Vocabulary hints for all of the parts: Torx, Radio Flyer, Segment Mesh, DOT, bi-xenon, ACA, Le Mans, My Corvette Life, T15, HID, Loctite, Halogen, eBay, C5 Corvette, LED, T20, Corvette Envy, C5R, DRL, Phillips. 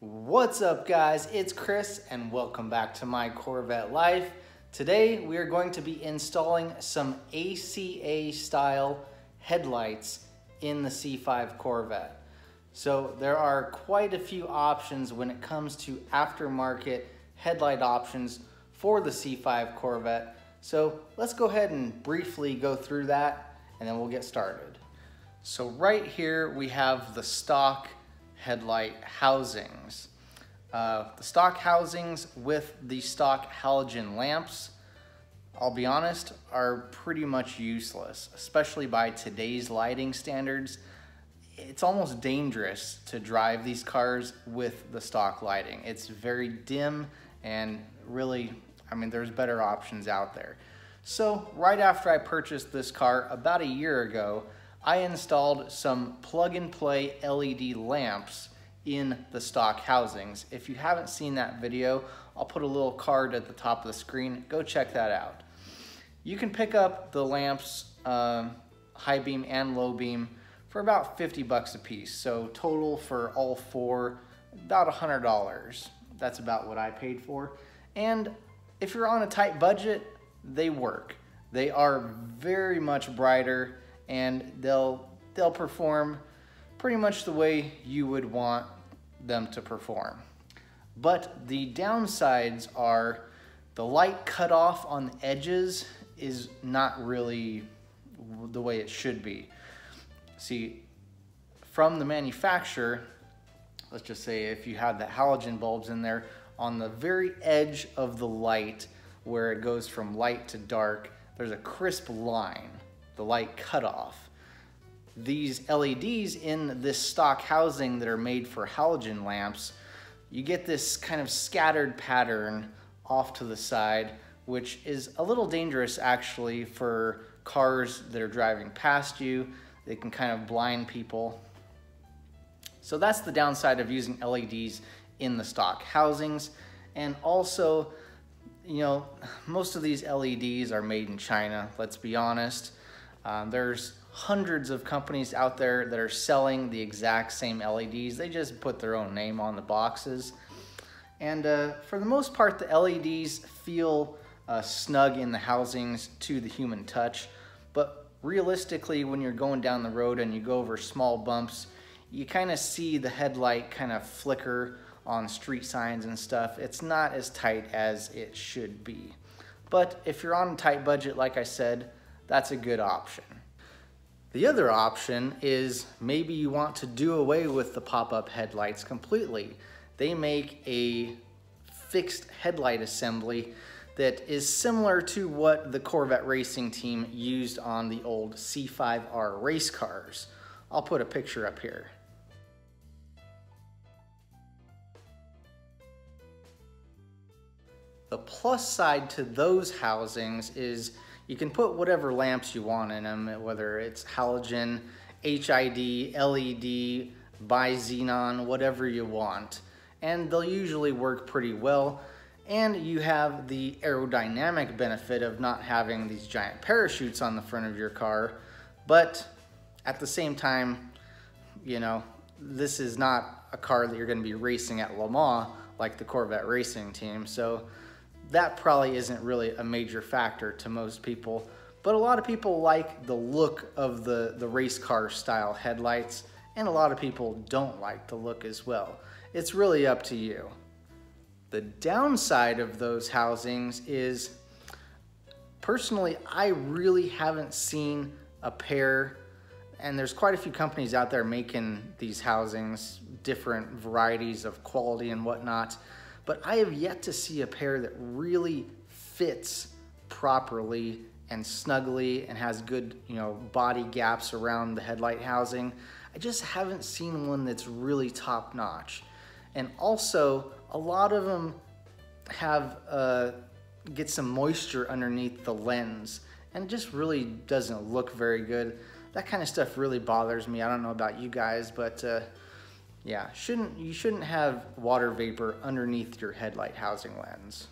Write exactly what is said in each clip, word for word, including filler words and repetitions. What's up guys, it's Chris and welcome back to My Corvette Life. Today we are going to be installing some A C A style headlights in the C five Corvette. So there are quite a few options when it comes to aftermarket headlight options for the C five Corvette. So let's go ahead and briefly go through that and then we'll get started. So right here we have the stock headlight housings. Uh, the stock housings with the stock halogen lamps, I'll be honest, are pretty much useless, especially by today's lighting standards. It's almost dangerous to drive these cars with the stock lighting. It's very dim and really, I mean, there's better options out there. So right after I purchased this car about a year ago, I installed some plug-and-play L E D lamps in the stock housings. If you haven't seen that video, I'll put a little card at the top of the screen. Go check that out. You can pick up the lamps, um, high beam and low beam, for about fifty bucks a piece. So total for all four, about one hundred dollars. That's about what I paid for. And if you're on a tight budget, they work. They are very much brighter and they'll, they'll perform pretty much the way you would want them to perform. But the downsides are the light cutoff on the edges is not really the way it should be. See, from the manufacturer, let's just say if you had the halogen bulbs in there, on the very edge of the light where it goes from light to dark, there's a crisp line, the light cutoff. These L E Ds in this stock housing that are made for halogen lamps, you get this kind of scattered pattern off to the side, which is a little dangerous actually for cars that are driving past you. They can kind of blind people. So that's the downside of using L E Ds in the stock housings. And also, you know, most of these L E Ds are made in China, let's be honest. Um, there's hundreds of companies out there that are selling the exact same L E Ds. They just put their own name on the boxes. And uh, for the most part, the L E Ds feel uh, snug in the housings to the human touch. But realistically, when you're going down the road and you go over small bumps, you kind of see the headlight kind of flicker on street signs and stuff. It's not as tight as it should be. But if you're on a tight budget, like I said, that's a good option. The other option is maybe you want to do away with the pop-up headlights completely. They make a fixed headlight assembly that is similar to what the Corvette racing team used on the old C five R race cars. I'll put a picture up here. The plus side to those housings is you can put whatever lamps you want in them, whether it's halogen, H I D, L E D, bi-xenon, whatever you want. And they'll usually work pretty well. And you have the aerodynamic benefit of not having these giant parachutes on the front of your car. But at the same time, you know, this is not a car that you're gonna be racing at Le Mans like the Corvette racing team. So that probably isn't really a major factor to most people, but a lot of people like the look of the, the race car style headlights, and a lot of people don't like the look as well. It's really up to you. The downside of those housings is, personally, I really haven't seen a pair, and there's quite a few companies out there making these housings, different varieties of quality and whatnot, but I have yet to see a pair that really fits properly and snugly and has good, you know, body gaps around the headlight housing. I just haven't seen one that's really top notch. And also, a lot of them have, uh, get some moisture underneath the lens and it just really doesn't look very good. That kind of stuff really bothers me. I don't know about you guys, but uh, Yeah, shouldn't, you shouldn't have water vapor underneath your headlight housing lens.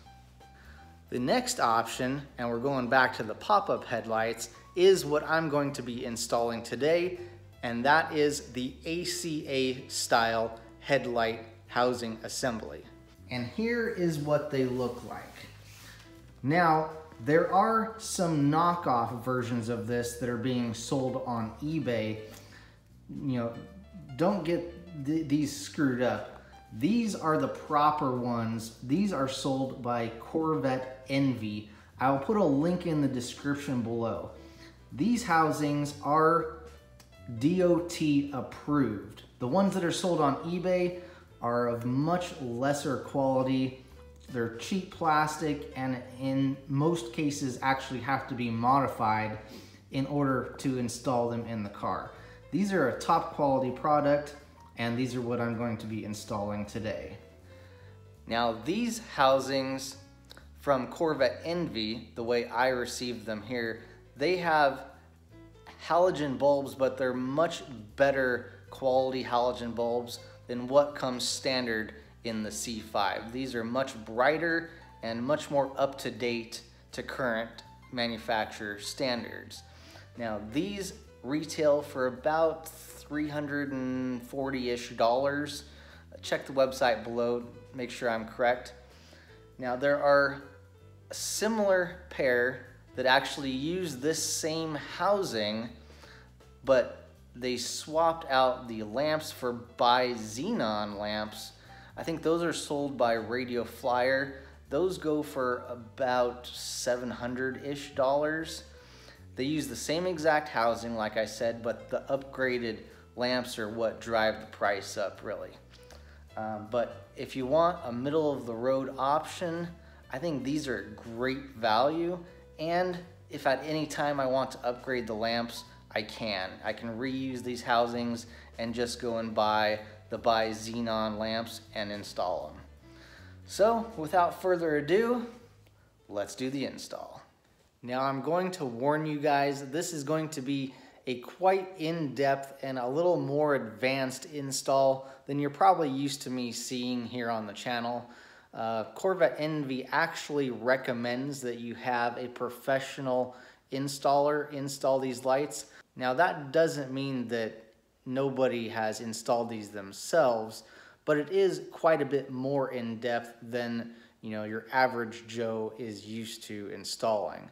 The next option, and we're going back to the pop-up headlights, is what I'm going to be installing today, and that is the A C A style headlight housing assembly. And here is what they look like. Now, there are some knockoff versions of this that are being sold on eBay. You know, don't get th these screwed up. These are the proper ones. These are sold by Corvette Envy. I'll put a link in the description below. These housings are D O T approved. The ones that are sold on eBay are of much lesser quality. They're cheap plastic and in most cases actually have to be modified in order to install them in the car. These are a top quality product, and these are what I'm going to be installing today. Now, these housings from Corvette Envy, the way I received them here, they have halogen bulbs, but they're much better quality halogen bulbs than what comes standard in the C five. These are much brighter and much more up to date to current manufacturer standards. Now, these retail for about three hundred forty-ish dollars. Check the website below, make sure I'm correct. Now, there are a similar pair that actually use this same housing, but they swapped out the lamps for bi-xenon lamps. I think those are sold by Radio Flyer. Those go for about seven hundred-ish dollars. They use the same exact housing, like I said, but the upgraded lamps are what drive the price up, really. Um, but if you want a middle-of-the-road option, I think these are great value. And if at any time I want to upgrade the lamps, I can. I can reuse these housings and just go and buy the bi-xenon lamps and install them. So, without further ado, let's do the install. Now, I'm going to warn you guys, this is going to be a quite in-depth and a little more advanced install than you're probably used to me seeing here on the channel. Uh, Corvette Envy actually recommends that you have a professional installer install these lights. Now, that doesn't mean that nobody has installed these themselves, but it is quite a bit more in-depth than, you know, your average Joe is used to installing.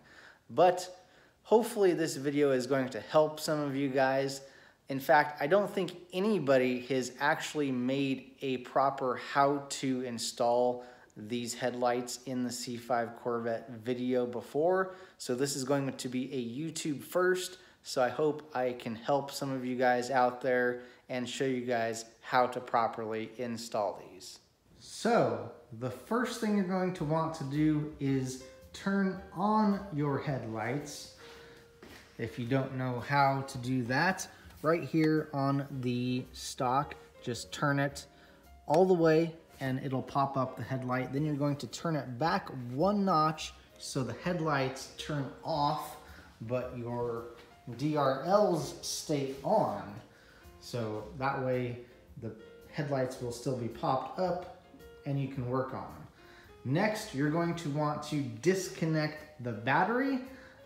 But hopefully this video is going to help some of you guys. In fact, I don't think anybody has actually made a proper how to install these headlights in the C five Corvette video before, so this is going to be a YouTube first, so I hope I can help some of you guys out there and show you guys how to properly install these. So, the first thing you're going to want to do is turn on your headlights. If you don't know how to do that, right here on the stock, just turn it all the way and it'll pop up the headlight. Then you're going to turn it back one notch so the headlights turn off, but your D R Ls stay on. So that way the headlights will still be popped up and you can work on. Next, you're going to want to disconnect the battery.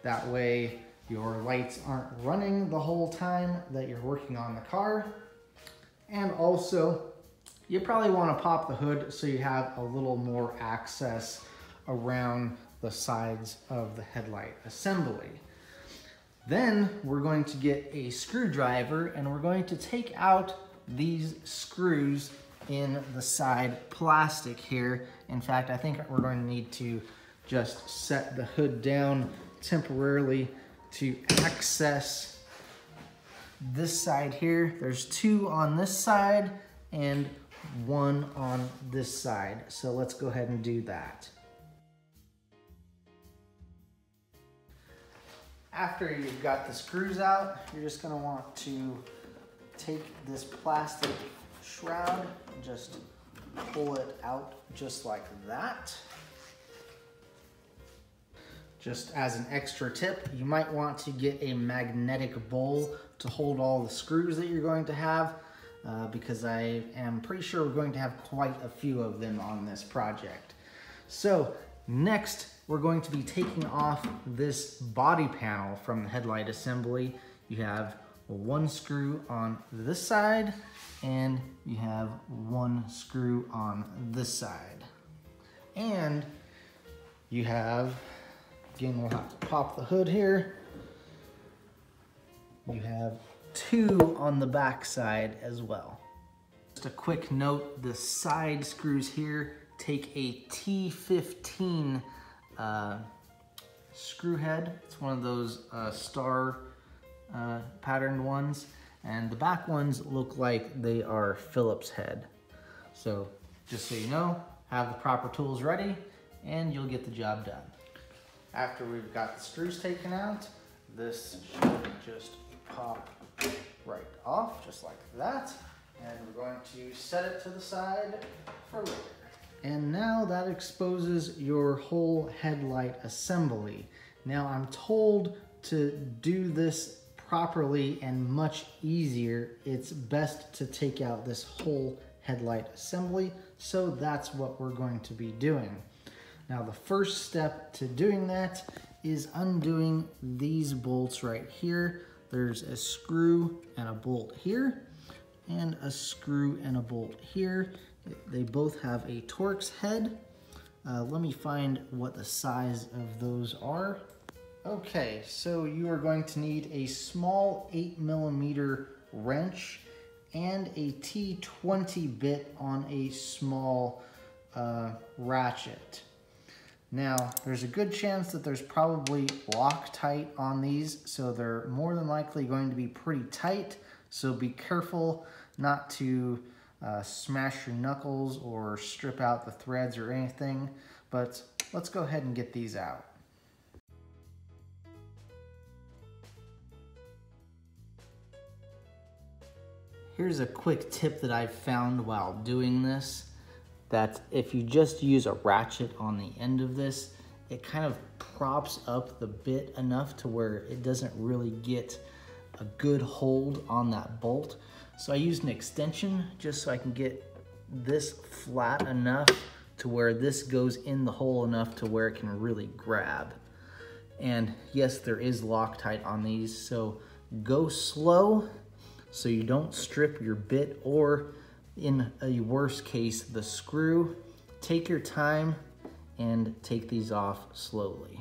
That way your lights aren't running the whole time that you're working on the car. And also, you probably wanna pop the hood so you have a little more access around the sides of the headlight assembly. Then we're going to get a screwdriver and we're going to take out these screws in the side plastic here. In fact, I think we're going to need to just set the hood down temporarily to access this side here. There's two on this side and one on this side. So let's go ahead and do that. After you've got the screws out, you're just gonna want to take this plastic shroud, just pull it out just like that. Just as an extra tip, you might want to get a magnetic bowl to hold all the screws that you're going to have, uh, because I am pretty sure we're going to have quite a few of them on this project. So next, we're going to be taking off this body panel from the headlight assembly. You have one screw on this side and you have one screw on this side. And you have, again, we'll have to pop the hood here. You have two on the back side as well. Just a quick note, the side screws here take a T fifteen uh, screw head. It's one of those uh, star uh, patterned ones. And the back ones look like they are Phillips head. So just so you know, have the proper tools ready and you'll get the job done. After we've got the screws taken out, this should just pop right off, just like that. And we're going to set it to the side for later. And now that exposes your whole headlight assembly. Now I'm told to do this properly and much easier, it's best to take out this whole headlight assembly. So that's what we're going to be doing. Now the first step to doing that is undoing these bolts right here. There's a screw and a bolt here and a screw and a bolt here. They both have a Torx head. Uh, let me find what the size of those are. Okay, so you are going to need a small eight millimeter wrench and a T twenty bit on a small uh, ratchet. Now, there's a good chance that there's probably Loctite on these, so they're more than likely going to be pretty tight, so be careful not to uh, smash your knuckles or strip out the threads or anything, but let's go ahead and get these out. Here's a quick tip that I've found while doing this. That if you just use a ratchet on the end of this, it kind of props up the bit enough to where it doesn't really get a good hold on that bolt. So I used an extension just so I can get this flat enough to where this goes in the hole enough to where it can really grab. And yes, there is Loctite on these, so go slow so you don't strip your bit or, in a worst case, the screw. Take your time and take these off slowly.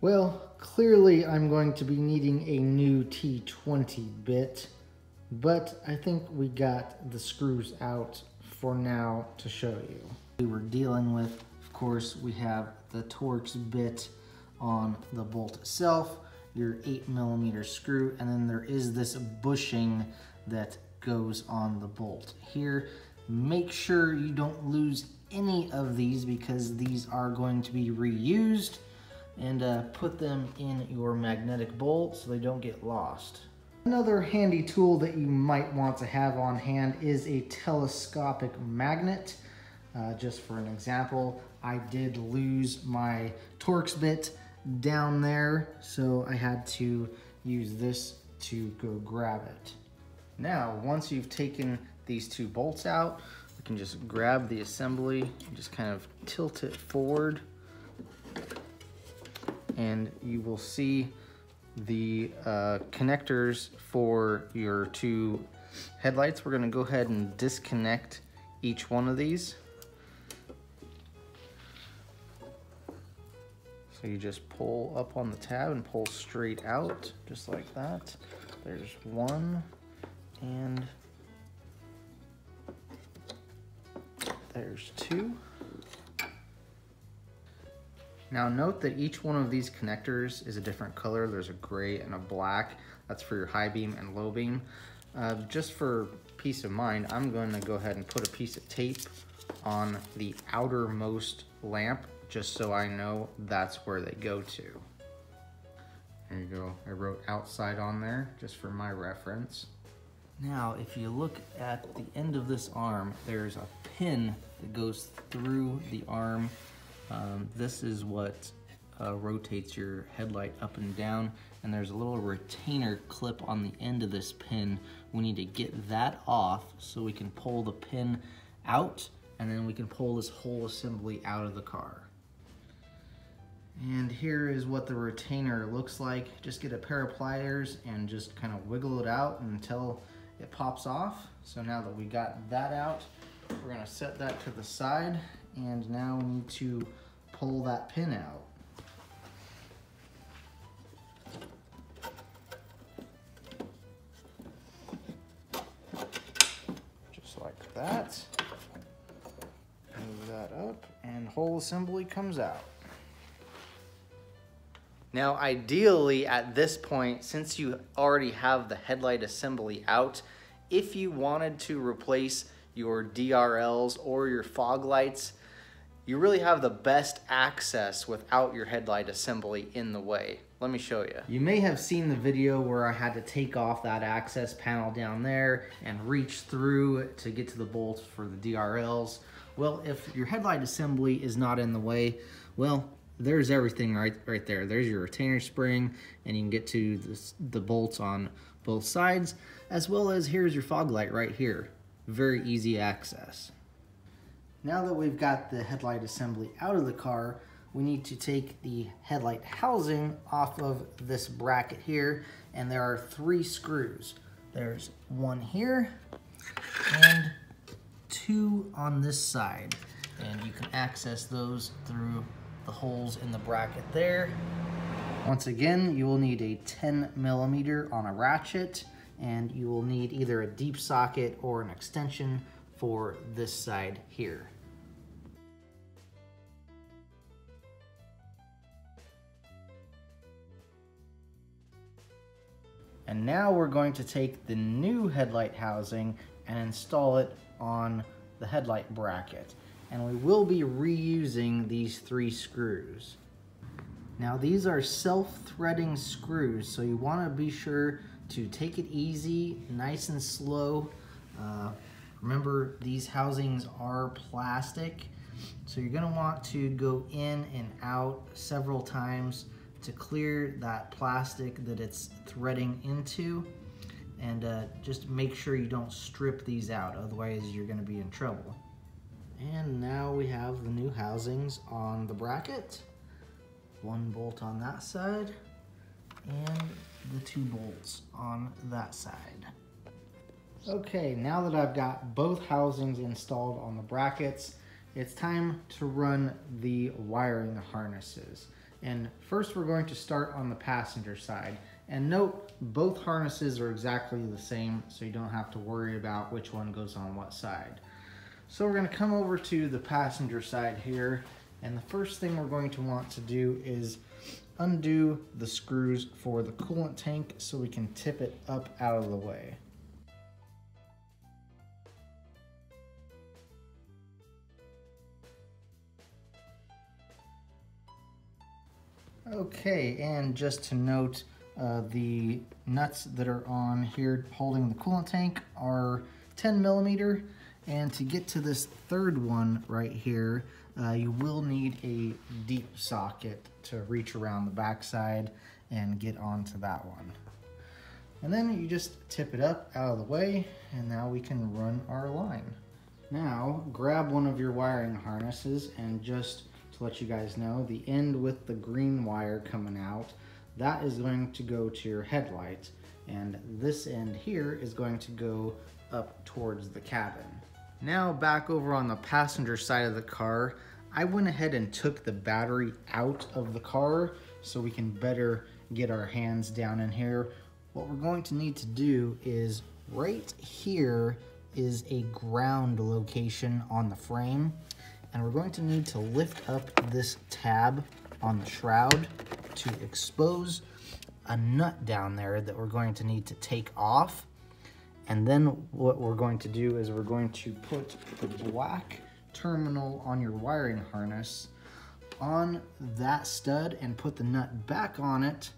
Well, clearly I'm going to be needing a new T twenty bit, but I think we got the screws out for now to show you. We were dealing with, of course, we have the Torx bit on the bolt itself, your eight millimeter screw, and then there is this bushing that goes on the bolt here. Make sure you don't lose any of these because these are going to be reused. and uh, put them in your magnetic bolt so they don't get lost. Another handy tool that you might want to have on hand is a telescopic magnet. Uh, just for an example, I did lose my Torx bit down there, so I had to use this to go grab it. Now, once you've taken these two bolts out, you can just grab the assembly and just kind of tilt it forward. And you will see the uh, connectors for your two headlights. We're gonna go ahead and disconnect each one of these. So you just pull up on the tab and pull straight out, just like that. There's one, and there's two. Now note that each one of these connectors is a different color. There's a gray and a black. That's for your high beam and low beam. Uh, just for peace of mind, I'm going to go ahead and put a piece of tape on the outermost lamp just so I know that's where they go to. There you go. I wrote outside on there just for my reference. Now, if you look at the end of this arm, there's a pin that goes through the arm. Um, this is what uh, rotates your headlight up and down, and there's a little retainer clip on the end of this pin. We need to get that off so we can pull the pin out, and then we can pull this whole assembly out of the car. And here is what the retainer looks like. Just get a pair of pliers and just kind of wiggle it out until it pops off. So now that we got that out, we're gonna set that to the side, and now we need to pull that pin out. Just like that. Move that up, and whole assembly comes out. Now, ideally at this point, since you already have the headlight assembly out, if you wanted to replace your D R Ls or your fog lights, you really have the best access without your headlight assembly in the way. Let me show you. You may have seen the video where I had to take off that access panel down there and reach through to get to the bolts for the D R Ls. Well, if your headlight assembly is not in the way, well, there's everything right right there. There's your retainer spring, and you can get to this, the bolts on both sides, as well as here's your fog light right here. Very easy access. Now that we've got the headlight assembly out of the car, we need to take the headlight housing off of this bracket here, and there are three screws. There's one here and two on this side, and you can access those through the holes in the bracket there. Once again, you will need a ten millimeter on a ratchet, and you will need either a deep socket or an extension for this side here. And now we're going to take the new headlight housing and install it on the headlight bracket. And we will be reusing these three screws. Now, these are self-threading screws, so you want to be sure to take it easy, nice and slow. Uh, remember, these housings are plastic, so you're going to want to go in and out several times to clear that plastic that it's threading into, and uh, just make sure you don't strip these out, otherwise you're going to be in trouble. And now we have the new housings on the bracket. One bolt on that side, and the two bolts on that side. Okay, now that I've got both housings installed on the brackets, it's time to run the wiring harnesses. And first we're going to start on the passenger side. And note, both harnesses are exactly the same, so you don't have to worry about which one goes on what side. So we're going to come over to the passenger side here, and the first thing we're going to want to do is undo the screws for the coolant tank so we can tip it up out of the way. Okay, and just to note, uh, the nuts that are on here holding the coolant tank are ten millimeter. And to get to this third one right here, uh, you will need a deep socket to reach around the backside and get onto that one. And then you just tip it up out of the way, and now we can run our line. Now, grab one of your wiring harnesses, and just to let you guys know, the end with the green wire coming out, that is going to go to your headlight, and this end here is going to go up towards the cabin. Now, back over on the passenger side of the car, I went ahead and took the battery out of the car so we can better get our hands down in here. What we're going to need to do is, right here is a ground location on the frame, and we're going to need to lift up this tab on the shroud to expose a nut down there that we're going to need to take off. And then what we're going to do is we're going to put the black terminal on your wiring harness on that stud and put the nut back on it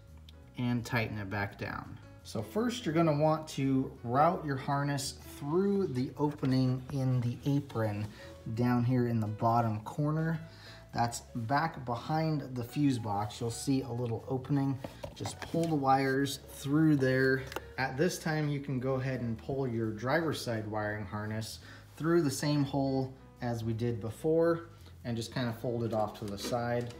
and tighten it back down. So first you're gonna want to route your harness through the opening in the apron down here in the bottom corner. That's back behind the fuse box. You'll see a little opening. Just pull the wires through there. At this time, you can go ahead and pull your driver's side wiring harness through the same hole as we did before and just kind of fold it off to the side.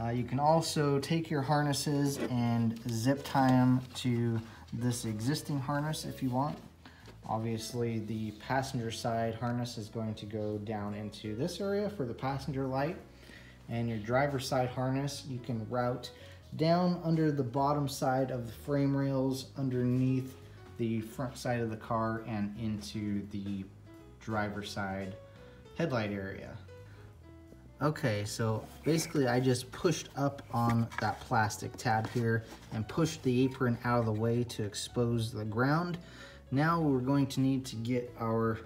Uh, you can also take your harnesses and zip tie them to this existing harness if you want. Obviously, the passenger side harness is going to go down into this area for the passenger light, and your driver's side harness you can route down under the bottom side of the frame rails, underneath the front side of the car, and into the driver's side headlight area. Okay, so basically I just pushed up on that plastic tab here and pushed the apron out of the way to expose the ground. Now we're going to need to get our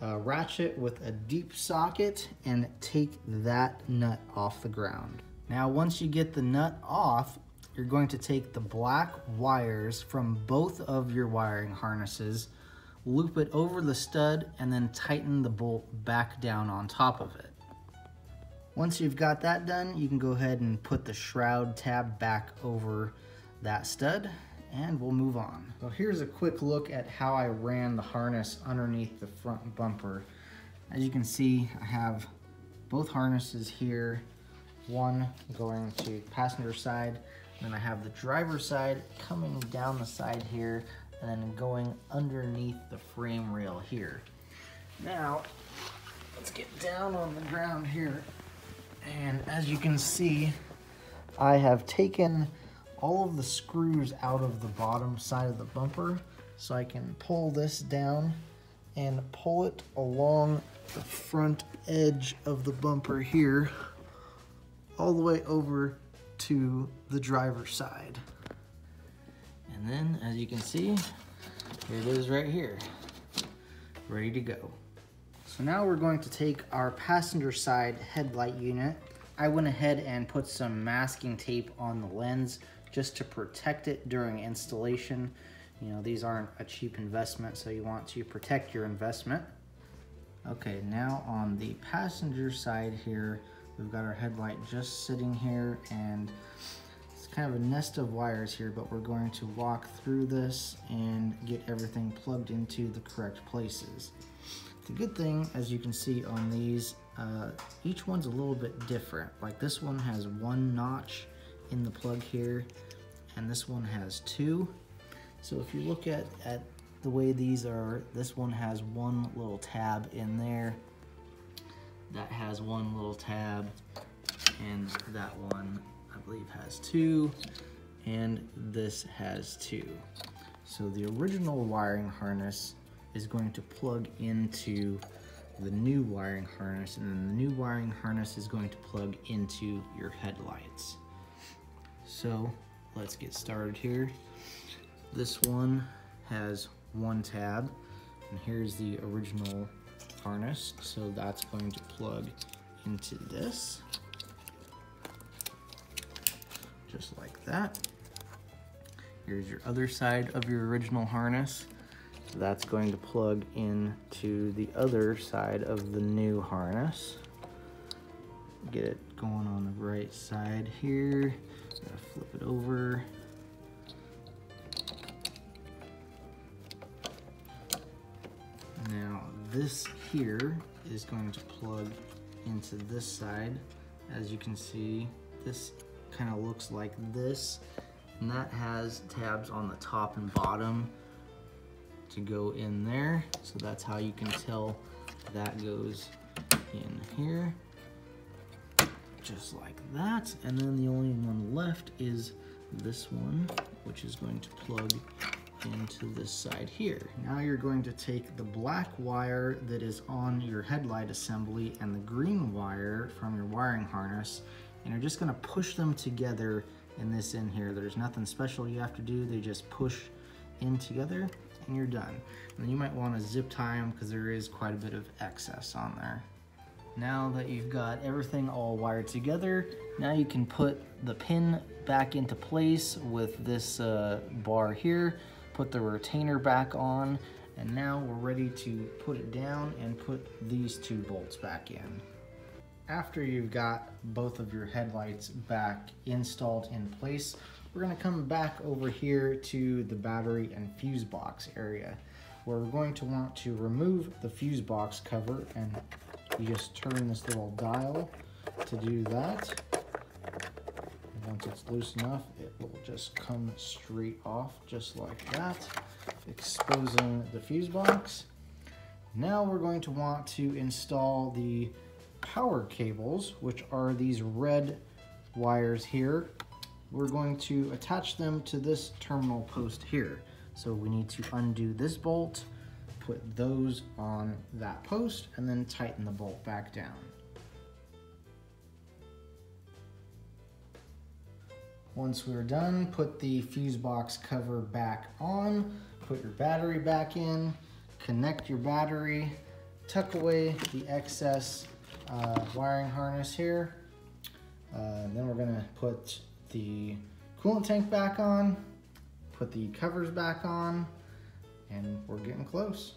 uh, ratchet with a deep socket and take that nut off the ground. Now once you get the nut off, you're going to take the black wires from both of your wiring harnesses, loop it over the stud, and then tighten the bolt back down on top of it. Once you've got that done, you can go ahead and put the shroud tab back over that stud, and we'll move on. So here's a quick look at how I ran the harness underneath the front bumper. As you can see, I have both harnesses here, one going to passenger side, and then I have the driver's side coming down the side here, and then going underneath the frame rail here. Now, let's get down on the ground here. And as you can see, I have taken all of the screws out of the bottom side of the bumper, so I can pull this down and pull it along the front edge of the bumper here, all the way over to the driver's side. And then, as you can see, here it is right here, ready to go. So now we're going to take our passenger side headlight unit. I went ahead and put some masking tape on the lens just to protect it during installation. You know, these aren't a cheap investment, so you want to protect your investment. Okay, now on the passenger side here, we've got our headlight just sitting here, and it's kind of a nest of wires here, but we're going to walk through this and get everything plugged into the correct places. The good thing, as you can see on these, uh, each one's a little bit different. Like this one has one notch in the plug here, and this one has two. So if you look at, at the way these are, this one has one little tab in there, that has one little tab, and that one, I believe, has two, and this has two. So the original wiring harness is going to plug into the new wiring harness, and then the new wiring harness is going to plug into your headlights. So let's get started here. This one has one tab, and here's the original harness, so that's going to plug into this, just like that. Here's your other side of your original harness. That's going to plug into the other side of the new harness. Get it going on the right side here. Gotta flip it over. Now this here is going to plug into this side. As you can see, this kind of looks like this, and that has tabs on the top and bottom to go in there, so that's how you can tell that goes in here, just like that. And then the only one left is this one, which is going to plug into this side here. Now you're going to take the black wire that is on your headlight assembly and the green wire from your wiring harness, and you're just going to push them together in this end here. There's nothing special you have to do, they just push in together, and you're done. And you might want to zip tie them because there is quite a bit of excess on there. Now that you've got everything all wired together, now you can put the pin back into place with this uh, bar here, put the retainer back on, and now we're ready to put it down and put these two bolts back in. After you've got both of your headlights back installed in place, we're gonna come back over here to the battery and fuse box area, where we're going to want to remove the fuse box cover, and you just turn this little dial to do that. And once it's loose enough, it will just come straight off just like that, exposing the fuse box. Now we're going to want to install the power cables, which are these red wires here. We're going to attach them to this terminal post here. So we need to undo this bolt, put those on that post, and then tighten the bolt back down. Once we're done, put the fuse box cover back on, put your battery back in, connect your battery, tuck away the excess Uh, wiring harness here. Uh, then we're gonna put the coolant tank back on, put the covers back on, and we're getting close.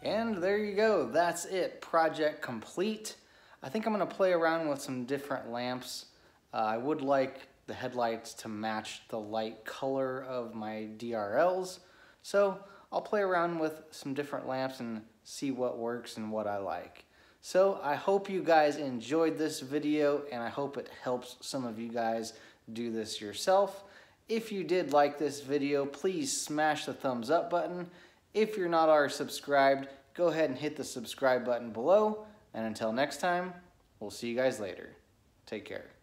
And there you go, that's it, project complete. I think I'm gonna play around with some different lamps. Uh, I would like the headlights to match the light color of my D R Ls. So I'll play around with some different lamps and see what works and what I like. So I hope you guys enjoyed this video, and I hope it helps some of you guys do this yourself. If you did like this video, please smash the thumbs up button. If you're not already subscribed, go ahead and hit the subscribe button below. And until next time, we'll see you guys later. Take care.